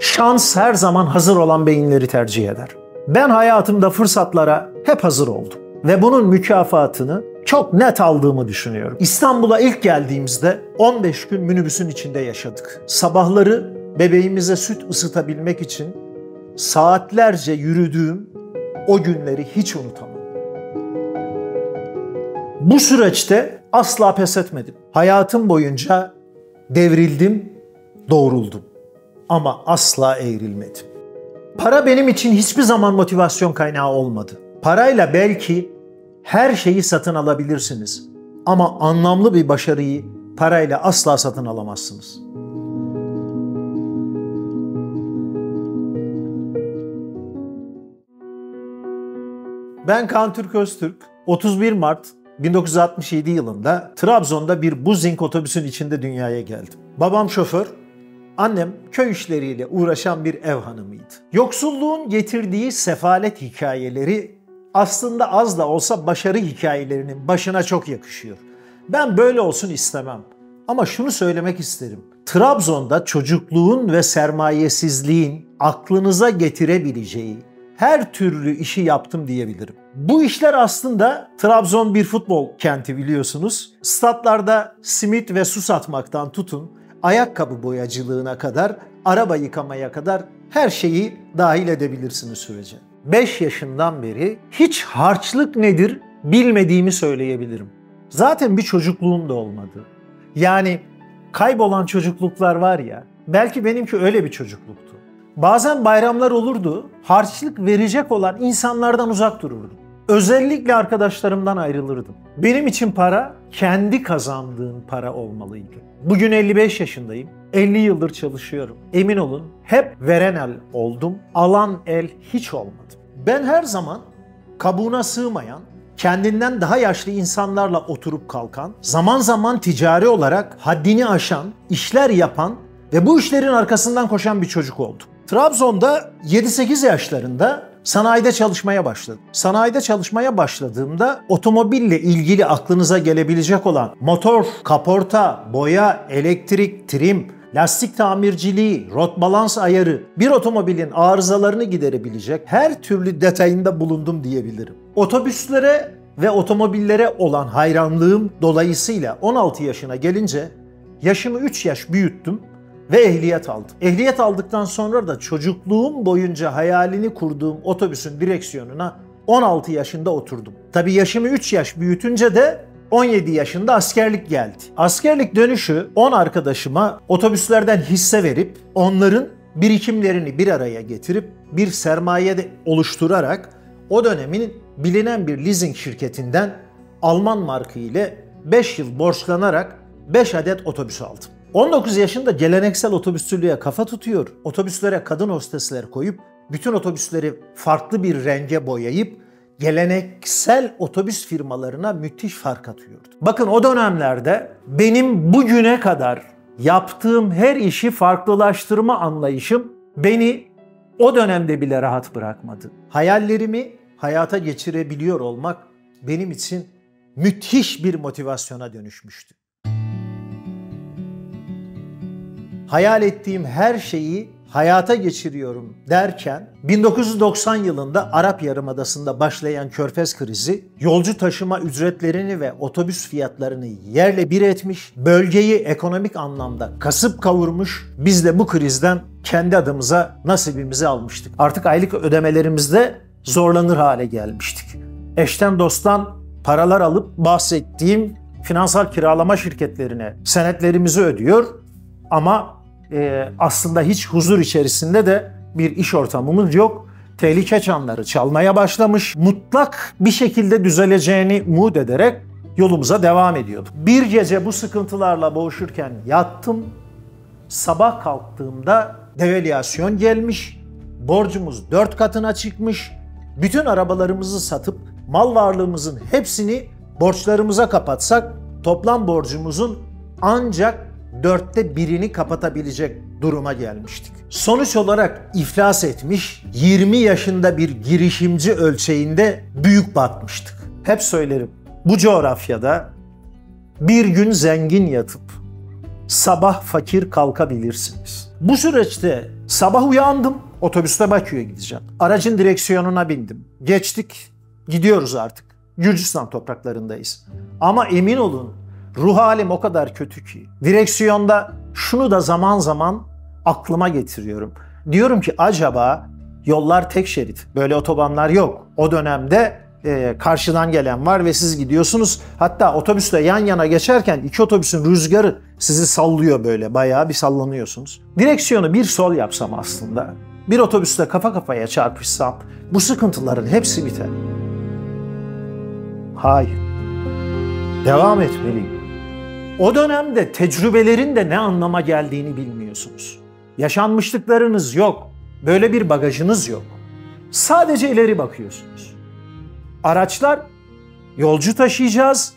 Şans her zaman hazır olan beyinleri tercih eder. Ben hayatımda fırsatlara hep hazır oldum ve bunun mükafatını çok net aldığımı düşünüyorum. İstanbul'a ilk geldiğimizde 15 gün minibüsün içinde yaşadık. Sabahları bebeğimize süt ısıtabilmek için saatlerce yürüdüğüm o günleri hiç unutamam. Bu süreçte asla pes etmedim. Hayatım boyunca devrildim, doğruldum ama asla eğrilmedim. Para benim için hiçbir zaman motivasyon kaynağı olmadı. Parayla belki her şeyi satın alabilirsiniz ama anlamlı bir başarıyı parayla asla satın alamazsınız. Ben Kantürk Öztürk, 31 Mart 1967 yılında Trabzon'da bir buzdolabı otobüsün içinde dünyaya geldim. Babam şoför, annem köy işleriyle uğraşan bir ev hanımıydı. Yoksulluğun getirdiği sefalet hikayeleri aslında az da olsa başarı hikayelerinin başına çok yakışıyor. Ben böyle olsun istemem ama şunu söylemek isterim. Trabzon'da çocukluğun ve sermayesizliğin aklınıza getirebileceği her türlü işi yaptım diyebilirim. Bu işler aslında Trabzon bir futbol kenti biliyorsunuz. Statlarda simit ve su satmaktan tutun, ayakkabı boyacılığına kadar, araba yıkamaya kadar her şeyi dahil edebilirsiniz sürece. 5 yaşından beri hiç harçlık nedir bilmediğimi söyleyebilirim. Zaten bir çocukluğum da olmadı. Yani kaybolan çocukluklar var ya, belki benimki öyle bir çocukluktu. Bazen bayramlar olurdu, harçlık verecek olan insanlardan uzak dururdum. Özellikle arkadaşlarımdan ayrılırdım. Benim için para, kendi kazandığın para olmalıydı. Bugün 55 yaşındayım, 50 yıldır çalışıyorum. Emin olun hep veren el oldum, alan el hiç olmadım. Ben her zaman kabuğuna sığmayan, kendinden daha yaşlı insanlarla oturup kalkan, zaman zaman ticari olarak haddini aşan, işler yapan ve bu işlerin arkasından koşan bir çocuk oldum. Trabzon'da 7-8 yaşlarında sanayide çalışmaya başladım. Sanayide çalışmaya başladığımda otomobille ilgili aklınıza gelebilecek olan motor, kaporta, boya, elektrik, trim, lastik tamirciliği, rot balans ayarı, bir otomobilin arızalarını giderebilecek her türlü detayında bulundum diyebilirim. Otobüslere ve otomobillere olan hayranlığım dolayısıyla 16 yaşına gelince yaşımı 3 yaş büyüttüm ve ehliyet aldım. Ehliyet aldıktan sonra da çocukluğum boyunca hayalini kurduğum otobüsün direksiyonuna 16 yaşında oturdum. Tabii yaşımı 3 yaş büyütünce de 17 yaşında askerlik geldi. Askerlik dönüşü 10 arkadaşıma otobüslerden hisse verip onların birikimlerini bir araya getirip bir sermaye de oluşturarak o dönemin bilinen bir leasing şirketinden Alman markı ile 5 yıl borçlanarak 5 adet otobüs aldım. 19 yaşında geleneksel otobüsçülüğe kafa tutuyor, otobüslere kadın hostesler koyup, bütün otobüsleri farklı bir renge boyayıp, geleneksel otobüs firmalarına müthiş fark atıyordu. Bakın o dönemlerde benim bugüne kadar yaptığım her işi farklılaştırma anlayışım beni o dönemde bile rahat bırakmadı. Hayallerimi hayata geçirebiliyor olmak benim için müthiş bir motivasyona dönüşmüştü. Hayal ettiğim her şeyi hayata geçiriyorum derken 1990 yılında Arap Yarımadası'nda başlayan körfez krizi yolcu taşıma ücretlerini ve otobüs fiyatlarını yerle bir etmiş, bölgeyi ekonomik anlamda kasıp kavurmuş, biz de bu krizden kendi adımıza nasibimizi almıştık. Artık aylık ödemelerimizde zorlanır hale gelmiştik. Eşten dosttan paralar alıp bahsettiğim finansal kiralama şirketlerine senetlerimizi ödüyor, ama aslında hiç huzur içerisinde de bir iş ortamımız yok. Tehlike çanları çalmaya başlamış. Mutlak bir şekilde düzeleceğini umut ederek yolumuza devam ediyorduk. Bir gece bu sıkıntılarla boğuşurken yattım. Sabah kalktığımda devalüasyon gelmiş. Borcumuz 4 katına çıkmış. Bütün arabalarımızı satıp mal varlığımızın hepsini borçlarımıza kapatsak toplam borcumuzun ancak 4'te 1'ini kapatabilecek duruma gelmiştik. Sonuç olarak iflas etmiş, 20 yaşında bir girişimci ölçeğinde büyük batmıştık. Hep söylerim, bu coğrafyada bir gün zengin yatıp sabah fakir kalkabilirsiniz. Bu süreçte sabah uyandım, otobüste Bakü'ye gideceğim. Aracın direksiyonuna bindim. Geçtik, gidiyoruz artık. Gürcistan topraklarındayız. Ama emin olun ruh halim o kadar kötü ki. Direksiyonda şunu da zaman zaman aklıma getiriyorum. Diyorum ki acaba yollar tek şerit, böyle otobanlar yok. O dönemde karşıdan gelen var ve siz gidiyorsunuz. Hatta otobüsle yan yana geçerken iki otobüsün rüzgarı sizi sallıyor böyle. Bayağı bir sallanıyorsunuz. Direksiyonu bir sol yapsam aslında, bir otobüste kafa kafaya çarpışsam bu sıkıntıların hepsi biter. Hayır. Devam etmeliyim. O dönemde tecrübelerin de ne anlama geldiğini bilmiyorsunuz. Yaşanmışlıklarınız yok. Böyle bir bagajınız yok. Sadece ileri bakıyorsunuz. Araçlar, yolcu taşıyacağız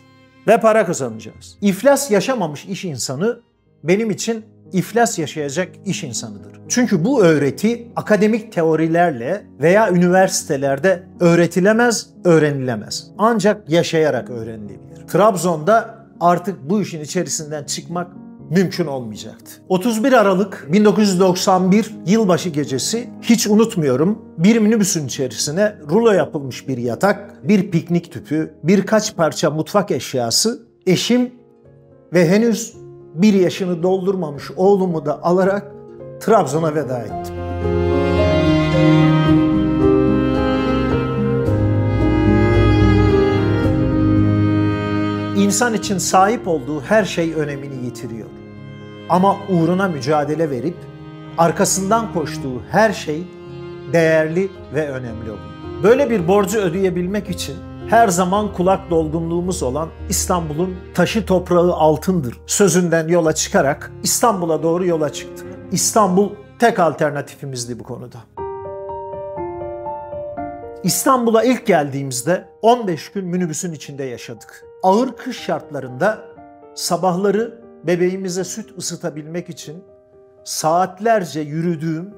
ve para kazanacağız. İflas yaşamamış iş insanı benim için iflas yaşayacak iş insanıdır. Çünkü bu öğreti akademik teorilerle veya üniversitelerde öğretilemez, öğrenilemez. Ancak yaşayarak öğrenilebilir. Trabzon'da artık bu işin içerisinden çıkmak mümkün olmayacaktı. 31 Aralık 1991 yılbaşı gecesi, hiç unutmuyorum, bir minibüsün içerisine rulo yapılmış bir yatak, bir piknik tüpü, birkaç parça mutfak eşyası, eşim ve henüz 1 yaşını doldurmamış oğlumu da alarak Trabzon'a veda ettim. İnsan için sahip olduğu her şey önemini yitiriyor. Ama uğruna mücadele verip arkasından koştuğu her şey değerli ve önemli oluyor. Böyle bir borcu ödeyebilmek için her zaman kulak dolgunluğumuz olan İstanbul'un taşı toprağı altındır sözünden yola çıkarak İstanbul'a doğru yola çıktık. İstanbul tek alternatifimizdi bu konuda. İstanbul'a ilk geldiğimizde 15 gün minibüsün içinde yaşadık. Ağır kış şartlarında sabahları bebeğimize süt ısıtabilmek için saatlerce yürüdüğüm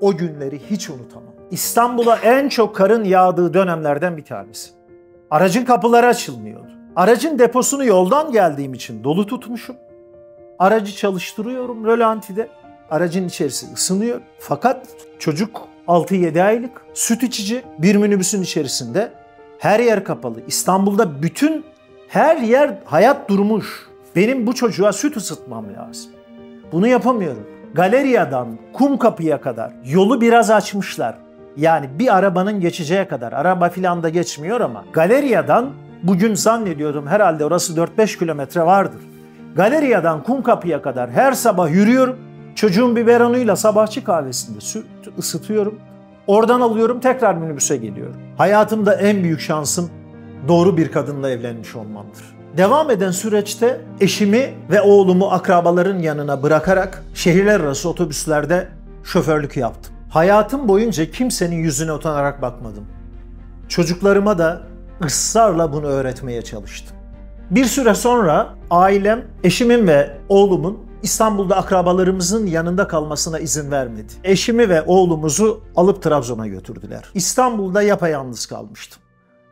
o günleri hiç unutamam. İstanbul'a en çok karın yağdığı dönemlerden bir tanesi. Aracın kapıları açılmıyordu. Aracın deposunu yoldan geldiğim için dolu tutmuşum. Aracı çalıştırıyorum rölantide. Aracın içerisi ısınıyor. Fakat çocuk 6-7 aylık, süt içici, bir minibüsün içerisinde. Her yer kapalı. İstanbul'da bütün her yer hayat durmuş. Benim bu çocuğa süt ısıtmam lazım. Bunu yapamıyorum. Galeriyadan kum kapıya kadar yolu biraz açmışlar. Yani bir arabanın geçeceği kadar. Araba filan da geçmiyor ama. Galeriyadan, bugün zannediyordum herhalde orası 4-5 kilometre vardır. Galeriyadan kum kapıya kadar her sabah yürüyorum. Çocuğun biberonuyla sabahçı kahvesinde süt ısıtıyorum. Oradan alıyorum, tekrar minibüse geliyorum. Hayatımda en büyük şansım doğru bir kadınla evlenmiş olmamdır. Devam eden süreçte eşimi ve oğlumu akrabaların yanına bırakarak şehirler arası otobüslerde şoförlük yaptım. Hayatım boyunca kimsenin yüzüne utanarak bakmadım. Çocuklarıma da ısrarla bunu öğretmeye çalıştım. Bir süre sonra ailem, eşimin ve oğlumun İstanbul'da akrabalarımızın yanında kalmasına izin vermedi. Eşimi ve oğlumuzu alıp Trabzon'a götürdüler. İstanbul'da yapayalnız kalmıştım.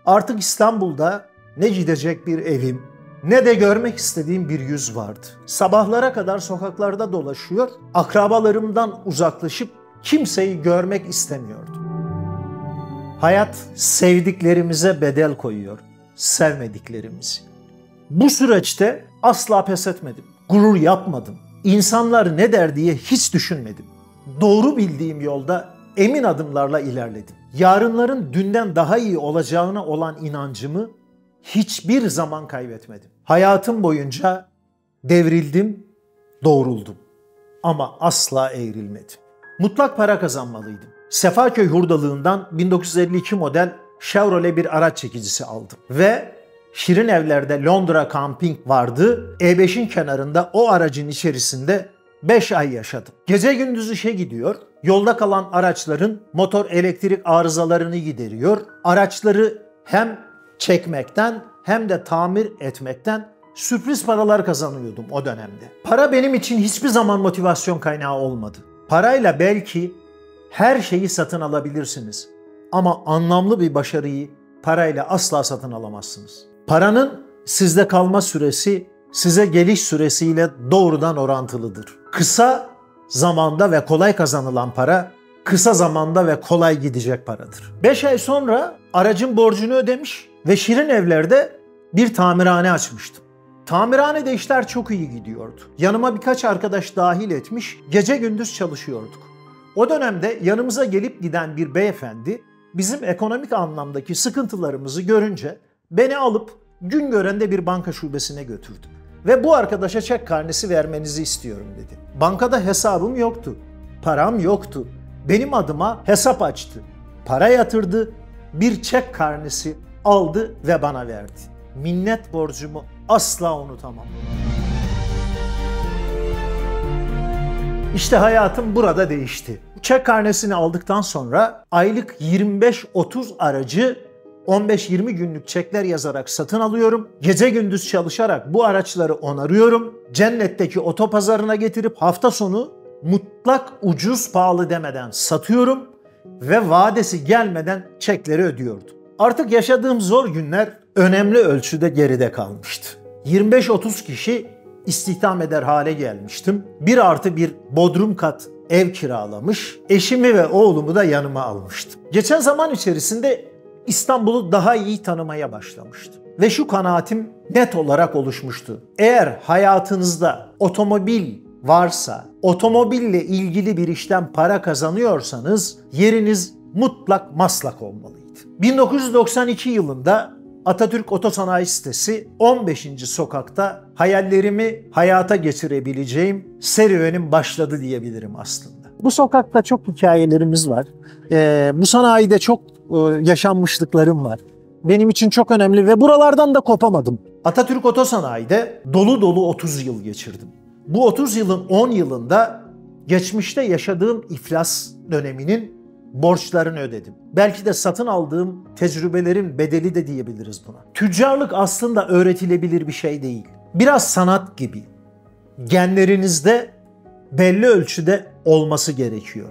Artık İstanbul'da ne gidecek bir evim, ne de görmek istediğim bir yüz vardı. Sabahlara kadar sokaklarda dolaşıyor, akrabalarımdan uzaklaşıp kimseyi görmek istemiyordum. Hayat sevdiklerimize bedel koyuyor, sevmediklerimizi. Bu süreçte asla pes etmedim, gurur yapmadım, insanlar ne der diye hiç düşünmedim. Doğru bildiğim yolda emin adımlarla ilerledim. Yarınların dünden daha iyi olacağına olan inancımı hiçbir zaman kaybetmedim. Hayatım boyunca devrildim, doğruldum ama asla eğrilmedim. Mutlak para kazanmalıydım. Sefaköy hurdalığından 1952 model Chevrolet bir araç çekicisi aldım. Ve Şirin Evler'de Londra kamping vardı. E5'in kenarında o aracın içerisinde 5 ay yaşadım. Gece gündüz işe gidiyor, yolda kalan araçların motor elektrik arızalarını gideriyor. Araçları hem çekmekten hem de tamir etmekten sürpriz paralar kazanıyordum o dönemde. Para benim için hiçbir zaman motivasyon kaynağı olmadı. Parayla belki her şeyi satın alabilirsiniz ama anlamlı bir başarıyı parayla asla satın alamazsınız. Paranın sizde kalma süresi size geliş süresiyle doğrudan orantılıdır. Kısa zamanda ve kolay kazanılan para, kısa zamanda ve kolay gidecek paradır. 5 ay sonra aracın borcunu ödemiş ve Şirin Evler'de bir tamirhane açmıştım. Tamirhanede işler çok iyi gidiyordu. Yanıma birkaç arkadaş dahil etmiş, gece gündüz çalışıyorduk. O dönemde yanımıza gelip giden bir beyefendi, bizim ekonomik anlamdaki sıkıntılarımızı görünce beni alıp Güngören'de bir banka şubesine götürdü. Ve bu arkadaşa çek karnesi vermenizi istiyorum dedi. Bankada hesabım yoktu, param yoktu. Benim adıma hesap açtı, para yatırdı, bir çek karnesi aldı ve bana verdi. Minnet borcumu asla unutamam. İşte hayatım burada değişti. Çek karnesini aldıktan sonra aylık 25-30 aracı 15-20 günlük çekler yazarak satın alıyorum. Gece gündüz çalışarak bu araçları onarıyorum. Cennetteki otopazarına getirip hafta sonu mutlak ucuz pahalı demeden satıyorum ve vadesi gelmeden çekleri ödüyordum. Artık yaşadığım zor günler önemli ölçüde geride kalmıştı. 25-30 kişi istihdam eder hale gelmiştim. 1+1 bodrum kat ev kiralamış, eşimi ve oğlumu da yanıma almıştım. Geçen zaman içerisinde İstanbul'u daha iyi tanımaya başlamıştım. Ve şu kanaatim net olarak oluşmuştu. Eğer hayatınızda otomobil varsa, otomobille ilgili bir işten para kazanıyorsanız yeriniz mutlak Maslak olmalıydı. 1992 yılında Atatürk Otosanayi sitesi 15. sokakta hayallerimi hayata geçirebileceğim serüvenim başladı diyebilirim aslında. Bu sokakta çok hikayelerimiz var. Bu sanayide çok yaşanmışlıklarım var. Benim için çok önemli ve buralardan da kopamadım. Atatürk Otosanayi'de dolu dolu 30 yıl geçirdim. Bu 30 yılın 10 yılında geçmişte yaşadığım iflas döneminin borçlarını ödedim. Belki de satın aldığım tecrübelerin bedeli de diyebiliriz buna. Tüccarlık aslında öğretilebilir bir şey değil. Biraz sanat gibi. Genlerinizde belli ölçüde olması gerekiyor.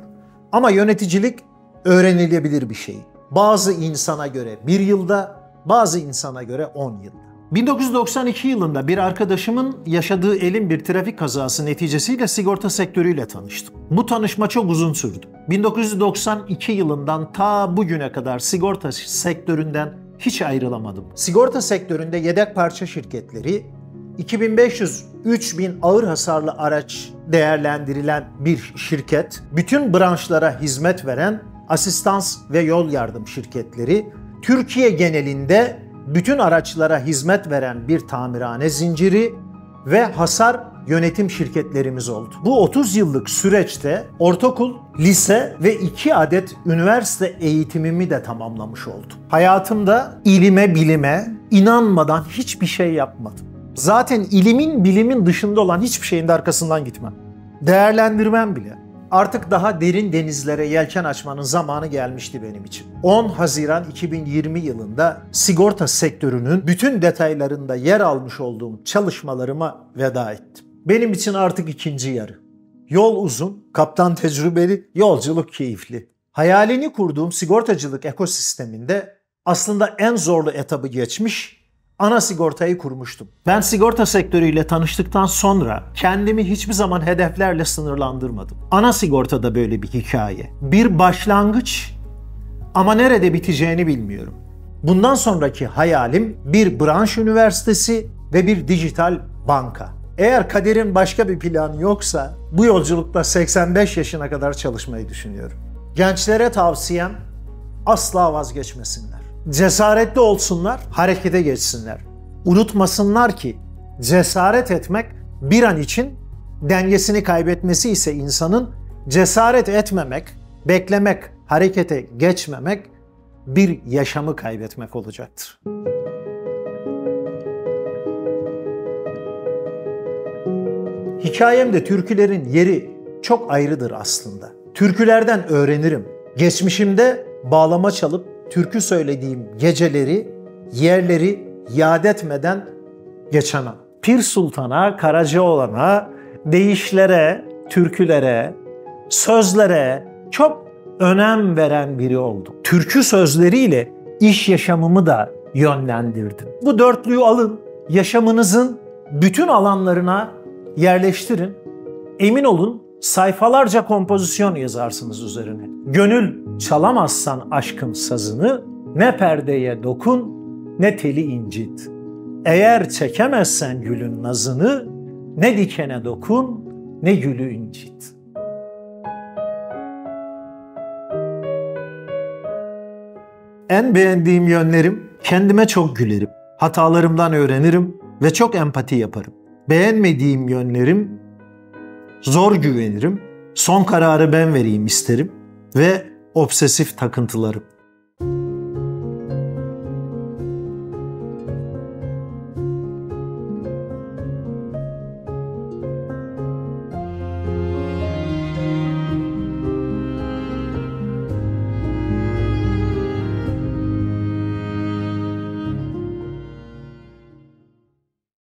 Ama yöneticilik öğrenilebilir bir şey. Bazı insana göre 1 yılda, bazı insana göre 10 yılda. 1992 yılında bir arkadaşımın yaşadığı elin bir trafik kazası neticesiyle sigorta sektörüyle tanıştım. Bu tanışma çok uzun sürdü. 1992 yılından ta bugüne kadar sigorta sektöründen hiç ayrılamadım. Sigorta sektöründe yedek parça şirketleri 2500-3000 ağır hasarlı araç değerlendirilen bir şirket, bütün branşlara hizmet veren asistans ve yol yardım şirketleri, Türkiye genelinde bütün araçlara hizmet veren bir tamirhane zinciri ve hasar yönetim şirketlerimiz oldu. Bu 30 yıllık süreçte ortaokul, lise ve 2 adet üniversite eğitimimi de tamamlamış oldum. Hayatımda ilime, bilime inanmadan hiçbir şey yapmadım. Zaten ilimin, bilimin dışında olan hiçbir şeyin de arkasından gitmem. Değerlendirmem bile. Artık daha derin denizlere yelken açmanın zamanı gelmişti benim için. 10 Haziran 2020 yılında sigorta sektörünün bütün detaylarında yer almış olduğum çalışmalarıma veda ettim. Benim için artık ikinci yarı. Yol uzun, kaptan tecrübeli, yolculuk keyifli. Hayalini kurduğum sigortacılık ekosisteminde aslında en zorlu etabı geçmiş, Ana Sigorta'yı kurmuştum. Ben sigorta sektörüyle tanıştıktan sonra kendimi hiçbir zaman hedeflerle sınırlandırmadım. Ana Sigorta'da böyle bir hikaye. Bir başlangıç ama nerede biteceğini bilmiyorum. Bundan sonraki hayalim bir branş üniversitesi ve bir dijital banka. Eğer kaderin başka bir planı yoksa bu yolculukta 85 yaşına kadar çalışmayı düşünüyorum. Gençlere tavsiyem asla vazgeçmesinler. Cesaretli olsunlar, harekete geçsinler. Unutmasınlar ki cesaret etmek bir an için dengesini kaybetmesi ise insanın cesaret etmemek, beklemek, harekete geçmemek bir yaşamı kaybetmek olacaktır. Hikayemde türkülerin yeri çok ayrıdır aslında. Türkülerden öğrenirim. Geçmişimde bağlama çalıp türkü söylediğim geceleri, yerleri yad etmeden geçemem. Pir Sultan'a, Karacaoğlan'a, deyişlere, türkülere, sözlere çok önem veren biri oldum. Türkü sözleriyle iş yaşamımı da yönlendirdim. Bu dörtlüyü alın, yaşamınızın bütün alanlarına yerleştirin. Emin olun sayfalarca kompozisyon yazarsınız üzerine. Gönül çalamazsan aşkın sazını, ne perdeye dokun ne teli incit. Eğer çekemezsen gülün nazını, ne dikene dokun ne gülü incit. En beğendiğim yönlerim, kendime çok gülerim, hatalarımdan öğrenirim ve çok empati yaparım. Beğenmediğim yönlerim, zor güvenirim, son kararı ben vereyim isterim ve obsesif takıntılarım.